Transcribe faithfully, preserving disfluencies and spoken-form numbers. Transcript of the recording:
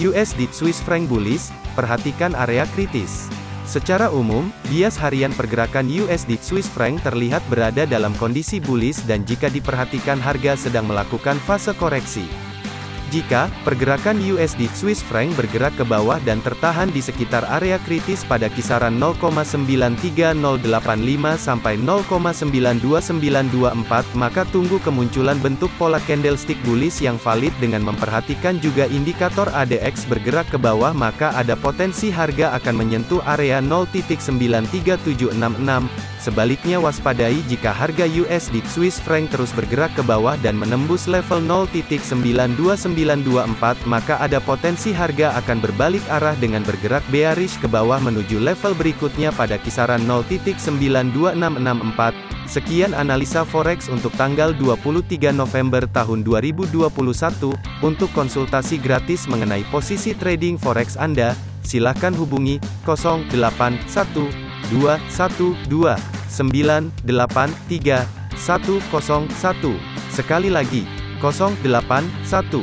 U S D Swiss franc bullish, perhatikan area kritis. Secara umum, bias harian pergerakan U S D Swiss franc terlihat berada dalam kondisi bullish dan jika diperhatikan harga sedang melakukan fase koreksi. Jika pergerakan U S D Swiss franc bergerak ke bawah dan tertahan di sekitar area kritis pada kisaran nol koma sembilan tiga nol delapan lima sampai nol koma sembilan dua sembilan dua empat, maka tunggu kemunculan bentuk pola candlestick bullish yang valid dengan memperhatikan juga indikator A D X bergerak ke bawah, maka ada potensi harga akan menyentuh area nol koma sembilan tiga tujuh enam enam. Sebaliknya, waspadai jika harga U S D Swiss franc terus bergerak ke bawah dan menembus level nol koma sembilan dua sembilan dua empat, maka ada potensi harga akan berbalik arah dengan bergerak bearish ke bawah menuju level berikutnya pada kisaran nol koma sembilan dua enam enam empat. Sekian analisa forex untuk tanggal dua puluh tiga November tahun dua ribu dua puluh satu. Untuk konsultasi gratis mengenai posisi trading forex Anda, silakan hubungi nol delapan satu dua satu dua sembilan delapan tiga satu nol satu. Sekali lagi nol delapan satu